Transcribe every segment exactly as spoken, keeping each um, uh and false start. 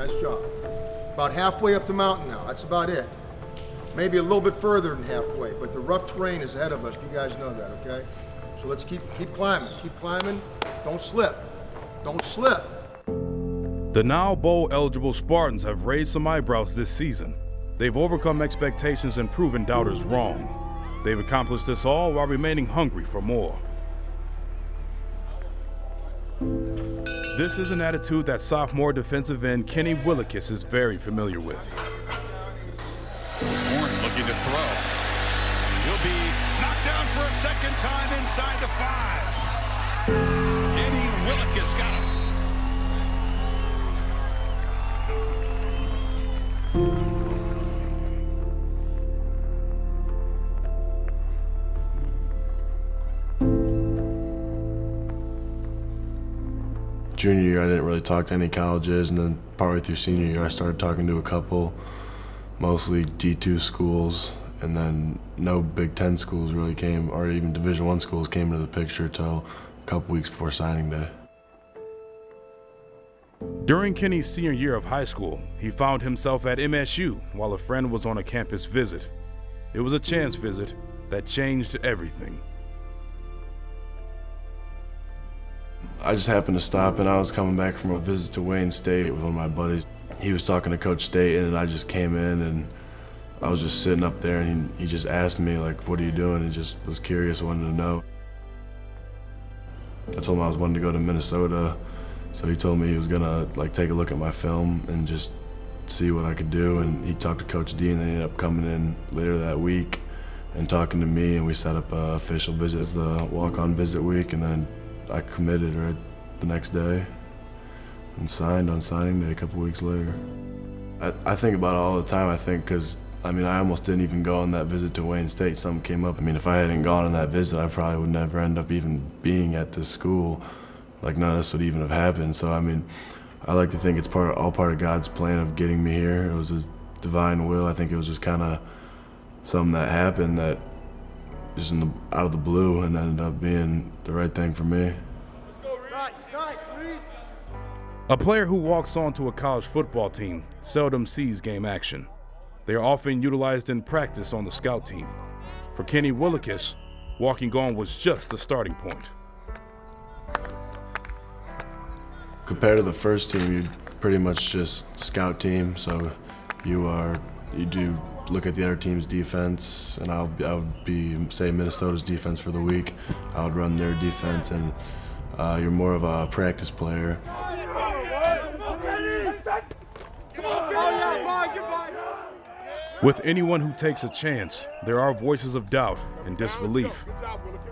Nice job. About halfway up the mountain now. That's about it. Maybe a little bit further than halfway, but the rough terrain is ahead of us. You guys know that, okay? So let's keep keep climbing. Keep climbing. Don't slip. Don't slip. The now bowl-eligible Spartans have raised some eyebrows this season. They've overcome expectations and proven doubters wrong. They've accomplished this all while remaining hungry for more. This is an attitude that sophomore defensive end Kenny Willekes is very familiar with. Horn looking to throw. He'll be knocked down for a second time inside the five. Kenny Willekes got him. Junior year, I didn't really talk to any colleges, and then partway through senior year, I started talking to a couple, mostly D two schools, and then no Big Ten schools really came, or even Division One schools came into the picture till a couple weeks before signing day. During Kenny's senior year of high school, he found himself at M S U while a friend was on a campus visit. It was a chance visit that changed everything. I just happened to stop, and I was coming back from a visit to Wayne State with one of my buddies. He was talking to Coach D'Antonio, and I just came in, and I was just sitting up there, and he, he just asked me, like, what are you doing? He just was curious, wanted to know. I told him I was wanting to go to Minnesota, so he told me he was gonna, like, take a look at my film and just see what I could do, and he talked to Coach D, and they ended up coming in later that week and talking to me, and we set up an official visit as the walk-on visit week, and then I committed right the next day and signed on signing day a couple weeks later. I, I think about it all the time, I think, because, I mean, I almost didn't even go on that visit to Wayne State. Something came up. I mean, if I hadn't gone on that visit, I probably would never end up even being at this school. Like, none of this would even have happened. So, I mean, I like to think it's part, all part of God's plan of getting me here. It was His divine will. I think it was just kind of something that happened that just in the, out of the blue, and ended up being the right thing for me. A player who walks onto a college football team seldom sees game action. They are often utilized in practice on the scout team. For Kenny Willekes, walking on was just the starting point. Compared to the first team, you pretty much just scout team, so you are, you do look at the other team's defense, and I'll, I would be, say, Minnesota's defense for the week. I would run their defense, and uh, you're more of a practice player. With anyone who takes a chance, there are voices of doubt and disbelief.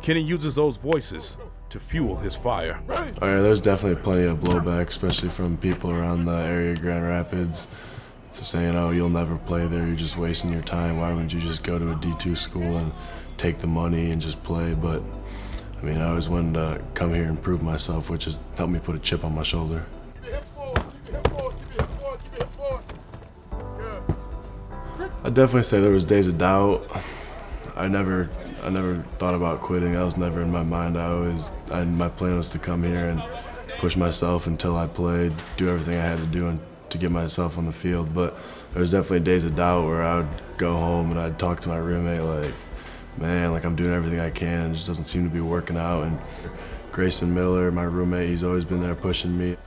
Kenny uses those voices to fuel his fire. Oh yeah, there's definitely plenty of blowback, especially from people around the area of Grand Rapids. Saying, oh, you'll never play there, you're just wasting your time, why wouldn't you just go to a D two school and take the money and just play? But, I mean, I always wanted to come here and prove myself, which has helped me put a chip on my shoulder. I'd definitely say there was days of doubt. I never, I never thought about quitting. That was never in my mind. I always, I, my plan was to come here and push myself until I played, do everything I had to do, and to get myself on the field. But there was definitely days of doubt where I would go home and I'd talk to my roommate like, man, like I'm doing everything I can, it just doesn't seem to be working out. And Grayson Miller, my roommate, he's always been there pushing me.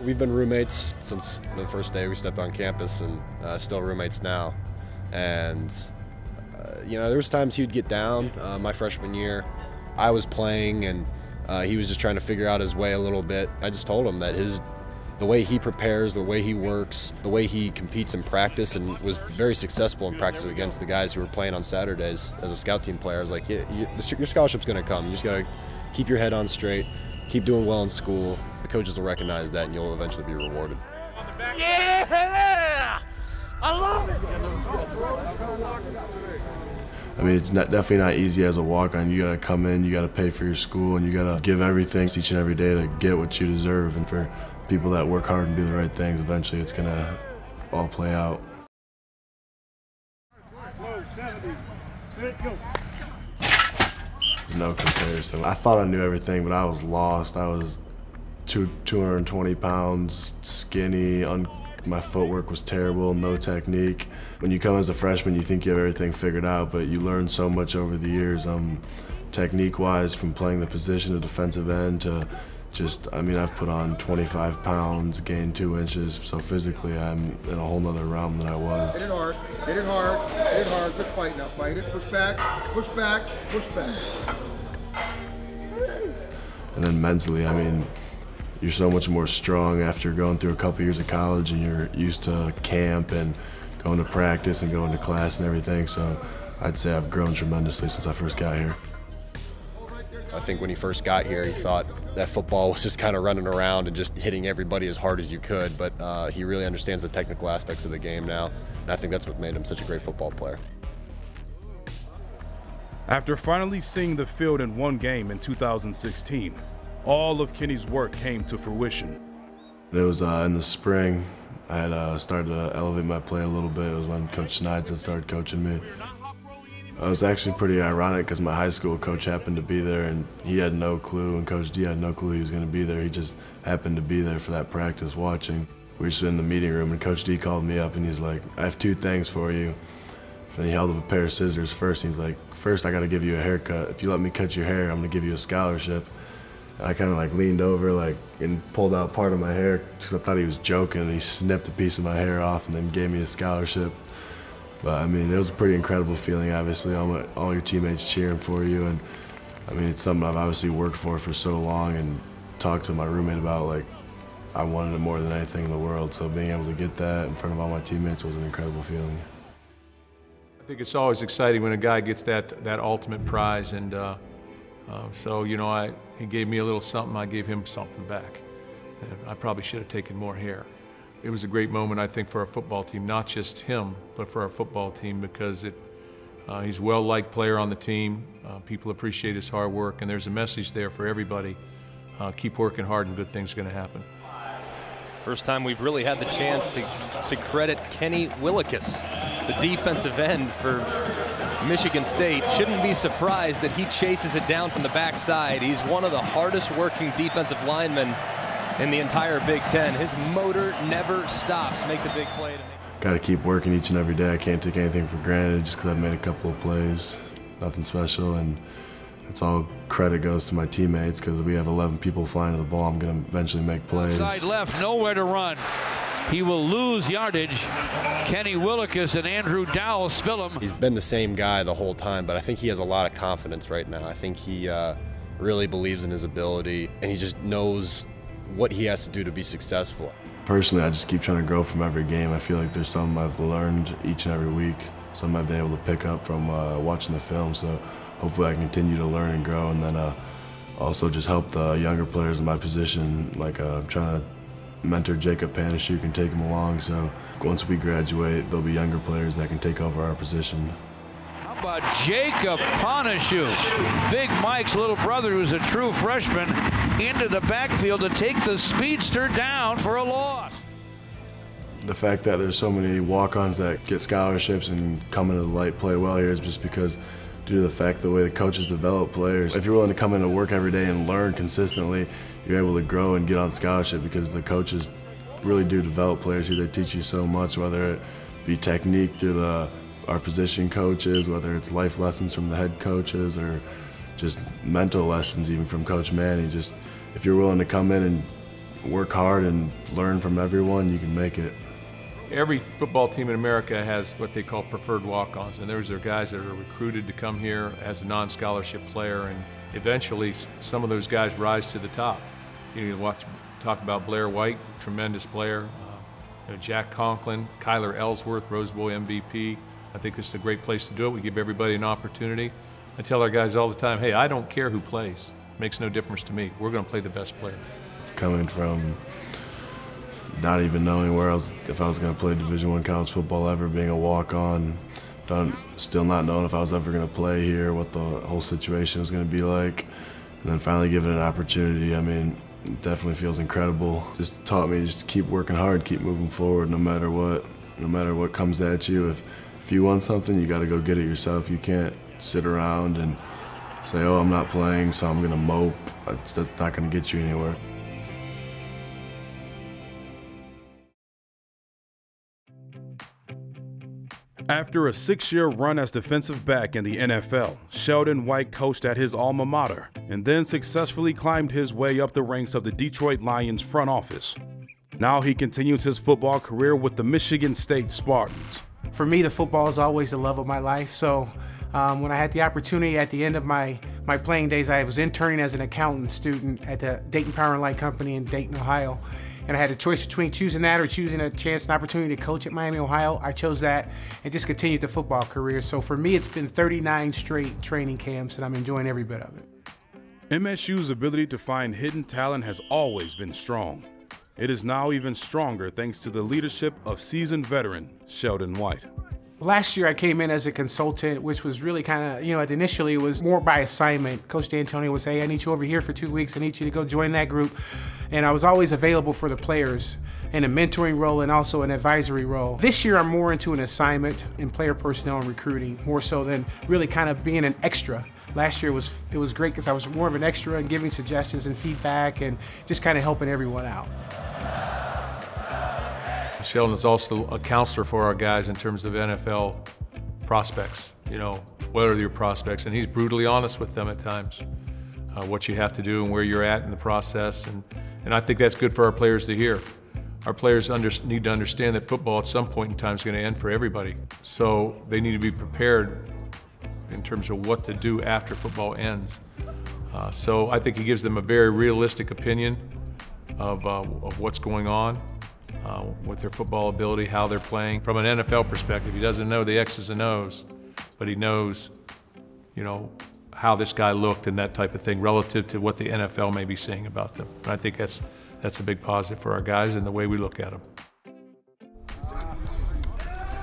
We've been roommates since the first day we stepped on campus, and uh, still roommates now. And uh, you know, there was times he'd get down. Uh, my freshman year, I was playing, and uh, he was just trying to figure out his way a little bit. I just told him that his the way he prepares, the way he works, the way he competes in practice, and was very successful in practice against the guys who were playing on Saturdays as a scout team player. I was like, yeah, you, your scholarship's going to come. You just got to keep your head on straight, keep doing well in school. The coaches will recognize that, and you'll eventually be rewarded. Yeah! I love it! I mean, it's not, definitely not easy as a walk-on. You got to come in, you got to pay for your school, and you got to give everything each and every day to get what you deserve. And for people that work hard and do the right things, eventually it's going to all play out. There's no comparison. I thought I knew everything, but I was lost. I was two, 220 pounds, skinny, un my footwork was terrible, no technique. When you come as a freshman, you think you have everything figured out, but you learn so much over the years, um, technique-wise, from playing the position of defensive end to just, I mean, I've put on twenty-five pounds, gained two inches, so physically I'm in a whole nother realm than I was. Hit it hard, hit it hard, hit it hard, good fight now, fight it, push back, push back, push back. And then mentally, I mean, you're so much more strong after going through a couple years of college, and you're used to camp and going to practice and going to class and everything. So I'd say I've grown tremendously since I first got here. I think when he first got here, he thought that football was just kind of running around and just hitting everybody as hard as you could. But uh, he really understands the technical aspects of the game now. And I think that's what made him such a great football player. After finally seeing the field in one game in two thousand sixteen, all of Kenny's work came to fruition. It was uh, in the spring. I had uh, started to elevate my play a little bit. It was when Coach Schneider started coaching me. It was actually pretty ironic because my high school coach happened to be there, and he had no clue, and Coach D had no clue he was going to be there. He just happened to be there for that practice watching. We were just in the meeting room, and Coach D called me up, and he's like, I have two things for you. And he held up a pair of scissors first. He's like, first, I got to give you a haircut. If you let me cut your hair, I'm going to give you a scholarship. I kind of like leaned over like and pulled out part of my hair because I thought he was joking. He snipped a piece of my hair off and then gave me a scholarship. But I mean, it was a pretty incredible feeling, obviously. All, my, all your teammates cheering for you. And I mean, it's something I've obviously worked for for so long and talked to my roommate about. Like, I wanted it more than anything in the world. So being able to get that in front of all my teammates was an incredible feeling. I think it's always exciting when a guy gets that, that ultimate prize. And uh, uh, so, you know, I. He gave me a little something, I gave him something back. And I probably should have taken more hair. It was a great moment, I think, for our football team, not just him, but for our football team, because it, uh, he's a well-liked player on the team. Uh, people appreciate his hard work, and there's a message there for everybody. Uh, keep working hard and good things are gonna happen. First time we've really had the chance to, to credit Kenny Willekes, the defensive end for Michigan State. Shouldn't be surprised that he chases it down from the backside. He's one of the hardest working defensive linemen in the entire Big Ten. His motor never stops, makes a big play. Got to keep working each and every day. I can't take anything for granted just because I've made a couple of plays. Nothing special, and it's all credit goes to my teammates because we have eleven people flying to the ball. I'm going to eventually make plays. Side left, nowhere to run. He will lose yardage. Kenny Willekes and Andrew Dowell spill him. He's been the same guy the whole time, but I think he has a lot of confidence right now. I think he uh, really believes in his ability, and he just knows what he has to do to be successful. Personally, I just keep trying to grow from every game. I feel like there's something I've learned each and every week, something I've been able to pick up from uh, watching the film. So hopefully I can continue to learn and grow, and then uh, also just help the younger players in my position. Like uh, I'm trying to mentor Jacob Willekes and take him along, so once we graduate, there'll be younger players that can take over our position. How about Jacob Willekes, Big Mike's little brother, who's a true freshman, into the backfield to take the speedster down for a loss. The fact that there's so many walk-ons that get scholarships and come into the light play well here is just because due to the fact the way the coaches develop players. If you're willing to come into work every day and learn consistently, you're able to grow and get on scholarship because the coaches really do develop players who they teach you so much, whether it be technique through the, our position coaches, whether it's life lessons from the head coaches, or just mental lessons even from Coach Manny. Just if you're willing to come in and work hard and learn from everyone, you can make it. Every football team in America has what they call preferred walk-ons, and those are guys that are recruited to come here as a non-scholarship player, and eventually some of those guys rise to the top. You know, watch, talk about Blair White, tremendous player. Uh, you know, Jack Conklin, Kyler Ellsworth, Rose Bowl M V P. I think this is a great place to do it. We give everybody an opportunity. I tell our guys all the time, hey, I don't care who plays. It makes no difference to me. We're going to play the best player. Coming from not even knowing where else, if I was going to play Division One college football ever, being a walk-on, still not knowing if I was ever going to play here, what the whole situation was going to be like, and then finally given an opportunity, I mean, it definitely feels incredible. Just taught me just to keep working hard, keep moving forward, no matter what, no matter what comes at you. If if you want something, you got to go get it yourself. You can't sit around and say, oh, I'm not playing, so I'm going to mope. That's, that's not going to get you anywhere. After a six-year run as defensive back in the N F L, Sheldon White coached at his alma mater and then successfully climbed his way up the ranks of the Detroit Lions front office. Now he continues his football career with the Michigan State Spartans. For me, the football is always the love of my life. So um, when I had the opportunity at the end of my, my playing days, I was interning as an accountant student at the Dayton Power and Light Company in Dayton, Ohio. And I had a choice between choosing that or choosing a chance and opportunity to coach at Miami, Ohio. I chose that and just continued the football career. So for me, it's been thirty-nine straight training camps and I'm enjoying every bit of it. M S U's ability to find hidden talent has always been strong. It is now even stronger thanks to the leadership of seasoned veteran Sheldon White. Last year I came in as a consultant, which was really kind of, you know, initially it was more by assignment. Coach D'Antonio would say, hey, I need you over here for two weeks. I need you to go join that group. And I was always available for the players in a mentoring role and also an advisory role. This year I'm more into an assignment in player personnel and recruiting, more so than really kind of being an extra. Last year was it was great because I was more of an extra and giving suggestions and feedback and just kind of helping everyone out. Sheldon is also a counselor for our guys in terms of N F L prospects. You know, what are your prospects? And he's brutally honest with them at times, uh, what you have to do and where you're at in the process. And, and I think that's good for our players to hear. Our players under, need to understand that football at some point in time is going to end for everybody. So they need to be prepared in terms of what to do after football ends. Uh, so I think he gives them a very realistic opinion of, uh, of what's going on. Uh, with their football ability, how they're playing. From an N F L perspective, he doesn't know the X's and O's, but he knows, you know, how this guy looked and that type of thing relative to what the N F L may be saying about them. And I think that's, that's a big positive for our guys and the way we look at them.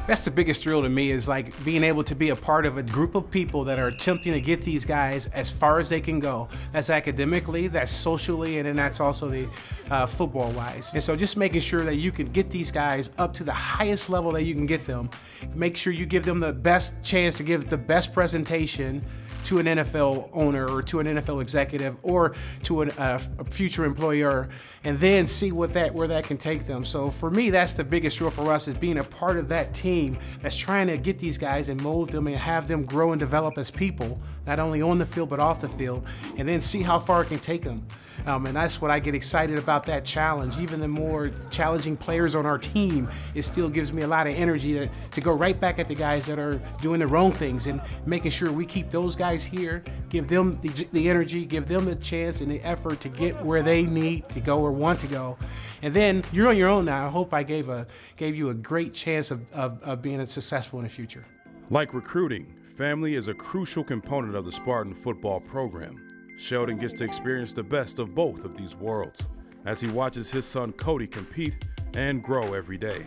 That's the biggest thrill to me, is like being able to be a part of a group of people that are attempting to get these guys as far as they can go. That's academically, that's socially, and then that's also the uh, football-wise. And so just making sure that you can get these guys up to the highest level that you can get them. Make sure you give them the best chance to give the best presentation to an N F L owner or to an N F L executive or to an, uh, a future employer, and then see what that where that can take them. So for me, that's the biggest thrill for us, is being a part of that team that's trying to get these guys and mold them and have them grow and develop as people, not only on the field but off the field, and then see how far it can take them. Um, and that's what I get excited about, that challenge. Even the more challenging players on our team, it still gives me a lot of energy to, to go right back at the guys that are doing the wrong things and making sure we keep those guys here, give them the, the energy, give them the chance and the effort to get where they need to go or want to go. And then you're on your own now. I hope I gave a gave you a great chance of, of, of being successful in the future. Like recruiting, family is a crucial component of the Spartan football program. Sheldon gets to experience the best of both of these worlds as he watches his son Cody compete and grow every day.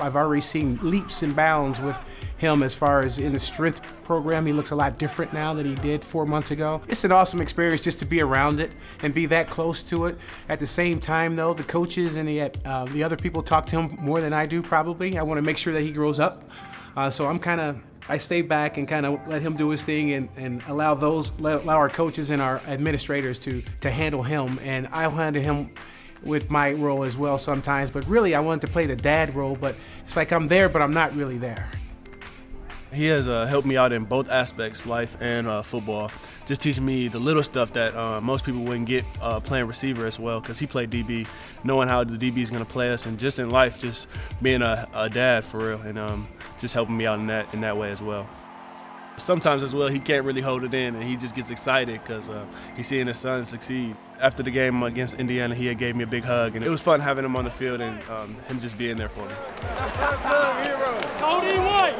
I've already seen leaps and bounds with him as far as in the strength program. He looks a lot different now than he did four months ago. It's an awesome experience just to be around it and be that close to it. At the same time, though, the coaches and the, uh, the other people talk to him more than I do, probably. I want to make sure that he grows up. Uh, so I'm kind of, I stay back and kind of let him do his thing and, and allow those, allow our coaches and our administrators to, to handle him. And I'll handle him with my role as well sometimes, but really I wanted to play the dad role, but it's like I'm there, but I'm not really there. He has uh, helped me out in both aspects, life and uh, football, just teaching me the little stuff that uh, most people wouldn't get uh, playing receiver as well, because he played D B, knowing how the D B is going to play us, and just in life, just being a, a dad for real, and um, just helping me out in that, in that way as well. Sometimes as well, he can't really hold it in and he just gets excited because uh, he's seeing his son succeed. After the game against Indiana, he had gave me a big hug and it was fun having him on the field and um, him just being there for me. Unsung hero. Cody White.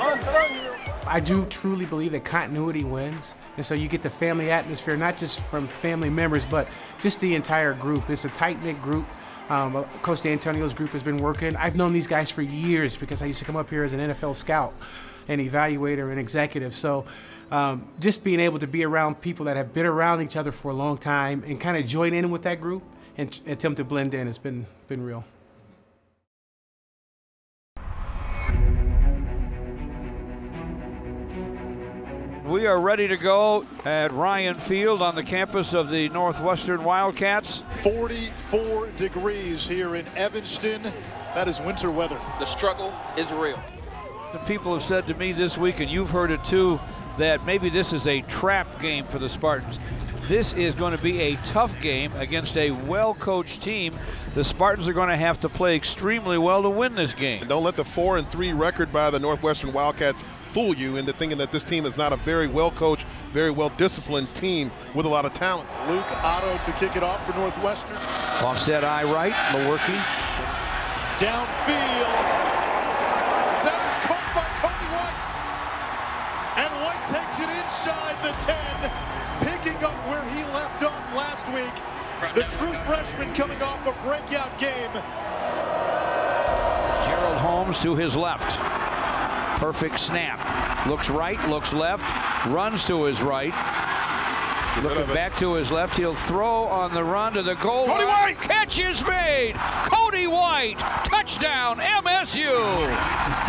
Unsung hero. I do truly believe that continuity wins, and so you get the family atmosphere, not just from family members, but just the entire group. It's a tight-knit group. Um, Coach D'Antonio's group has been working. I've known these guys for years because I used to come up here as an N F L scout, an evaluator, an executive. So um, just being able to be around people that have been around each other for a long time and kind of join in with that group and attempt to blend in, it's been, been real. We We are ready to go at Ryan Field on the campus of the Northwestern Wildcats. forty-four degrees here in Evanston. That is winter weather. The struggle is real. The people have said to me this week, and you've heard it too, that maybe this is a trap game for the Spartans. This is going to be a tough game against a well-coached team. The Spartans are going to have to play extremely well to win this game. And don't let the four and three record by the Northwestern Wildcats fool you into thinking that this team is not a very well-coached, very well-disciplined team with a lot of talent. Luke Otto to kick it off for Northwestern. Offset eye right, Lewerke. Downfield. That is caught by Cody White. And White takes it inside the ten. Picking up where he left off last week. The true freshman coming off a breakout game. Gerald Holmes to his left. Perfect snap. Looks right, looks left, runs to his right. Looking back to his left, he'll throw on the run to the goal line. Cody White! Catch is made! Cody White! Touchdown, M S U!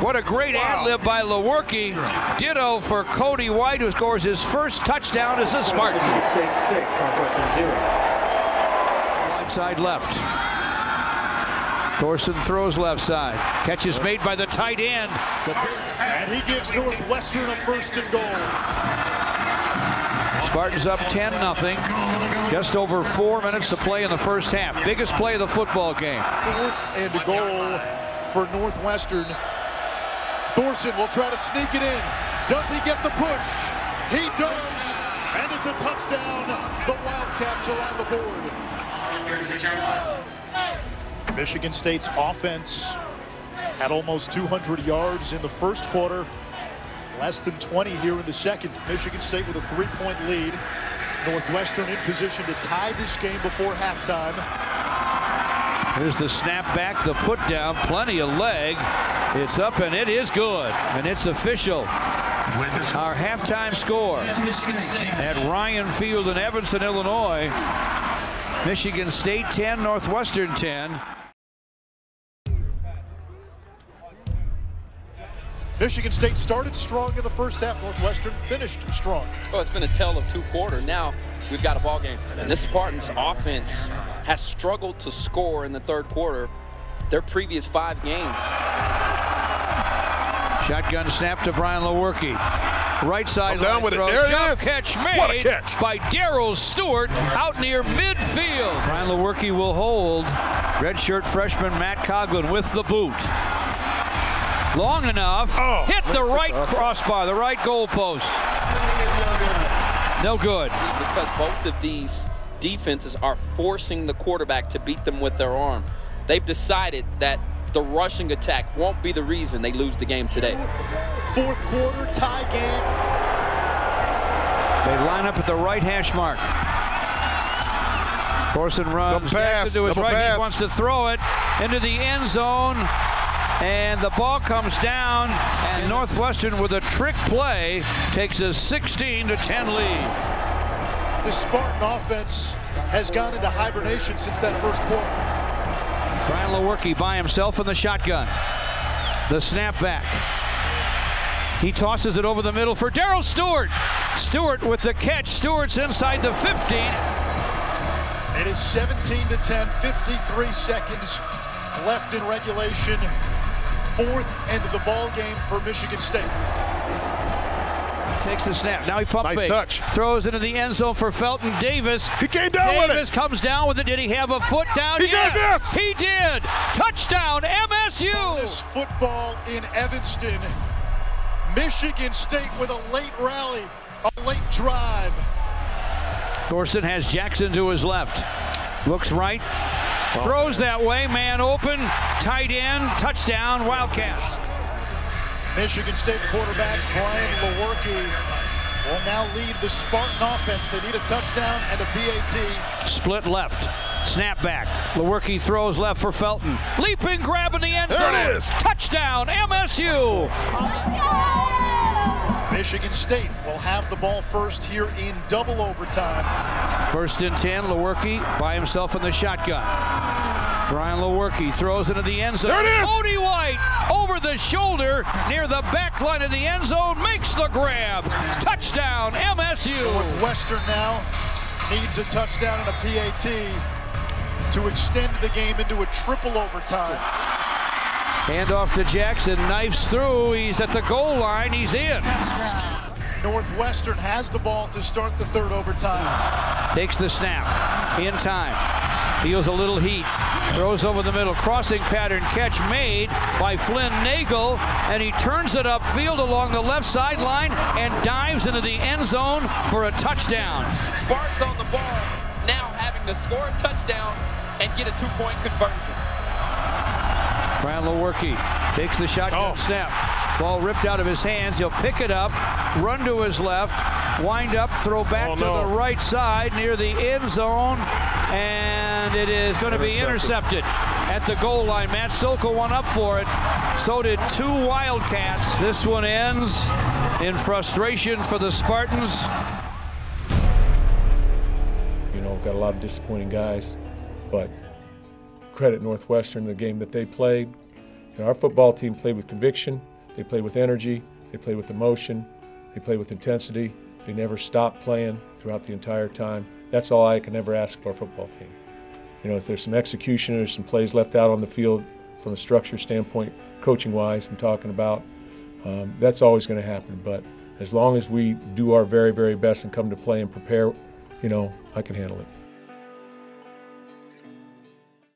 What a great wow. ad-lib by Lewerke. Ditto for Cody White, who scores his first touchdown as a Spartan. Side left. Thorson throws left side. Catch is made by the tight end. And he gives Northwestern a first and goal. Spartans up ten nothing. Just over four minutes to play in the first half. Biggest play of the football game. Fourth and goal for Northwestern. Thorson will try to sneak it in. Does he get the push? He does. And it's a touchdown. The Wildcats are on the board. Michigan State's offense had almost two hundred yards in the first quarter. Less than twenty here in the second. Michigan State with a three-point lead. Northwestern in position to tie this game before halftime. Here's the snap back, the put down, plenty of leg. It's up and it is good. And it's official. Our halftime score at Ryan Field in Evanston, Illinois. Michigan State ten, Northwestern ten. Michigan State started strong in the first half. Northwestern finished strong. Oh, it's been a tale of two quarters. Now we've got a ball game. And this Spartans offense has struggled to score in the third quarter. Their previous five games. Shotgun snap to Brian Lewerke. Right side oh, down with throw. It. There it is. Catch made what a catch. By Darryl Stewart out near midfield. Brian Lewerke will hold. Redshirt freshman Matt Coglin with the boot. Long enough, oh, hit the right crossbar, the right goalpost. No good. Because both of these defenses are forcing the quarterback to beat them with their arm. They've decided that the rushing attack won't be the reason they lose the game today. Fourth quarter tie game. They line up at the right hash mark. Thorson runs pass, into his right. Pass. He wants to throw it into the end zone. And the ball comes down, and Northwestern, with a trick play, takes a sixteen to ten lead. The Spartan offense has gone into hibernation since that first quarter. Brian Lewerke by himself in the shotgun. The snapback. He tosses it over the middle for Darryl Stewart. Stewart with the catch. Stewart's inside the fifteen. It is seventeen to ten, fifty-three seconds left in regulation. Fourth end of the ball game for Michigan State. Takes the snap. Now he pump nice fake. Touch. Throws into the end zone for Felton Davis. He came down Davis with it. Davis comes down with it. Did he have a foot down? He yeah. did this. He did. Touchdown M S U. Bonus football in Evanston. Michigan State with a late rally, a late drive. Thorson has Jackson to his left. Looks right. Throws that way, man open, tight end, touchdown, Wildcats. Michigan State quarterback Brian Lewerke will now lead the Spartan offense. They need a touchdown and a P A T. Split left, snap back. Lewerke throws left for Felton. Leaping, grabbing the end zone. There it is. Touchdown, M S U. Michigan State will have the ball first here in double overtime. First and ten, Lewerke by himself in the shotgun. Brian Lewerke throws into the end zone. There it is! Cody White over the shoulder near the back line of the end zone makes the grab. Touchdown, M S U. Northwestern now needs a touchdown and a P A T to extend the game into a triple overtime. Handoff to Jackson, knifes through, he's at the goal line, he's in. Northwestern has the ball to start the third overtime. Takes the snap, in time, feels a little heat, throws over the middle, crossing pattern catch made by Flynn Nagel, and he turns it upfield along the left sideline and dives into the end zone for a touchdown. Spartans on the ball, now having to score a touchdown and get a two-point conversion. Brian Lewerke takes the shotgun oh. snap. Ball ripped out of his hands. He'll pick it up, run to his left, wind up, throw back oh, to no. the right side near the end zone, and it is going to be intercepted at the goal line. Matt Silke went up for it. So did two Wildcats. This one ends in frustration for the Spartans. You know, we've got a lot of disappointing guys, but credit Northwestern, the game that they played. And our football team played with conviction, they played with energy, they played with emotion, they played with intensity. They never stopped playing throughout the entire time. That's all I can ever ask of our football team. You know, if there's some execution, there's some plays left out on the field from a structure standpoint, coaching-wise, I'm talking about, um, that's always gonna happen. But as long as we do our very, very best and come to play and prepare, you know, I can handle it.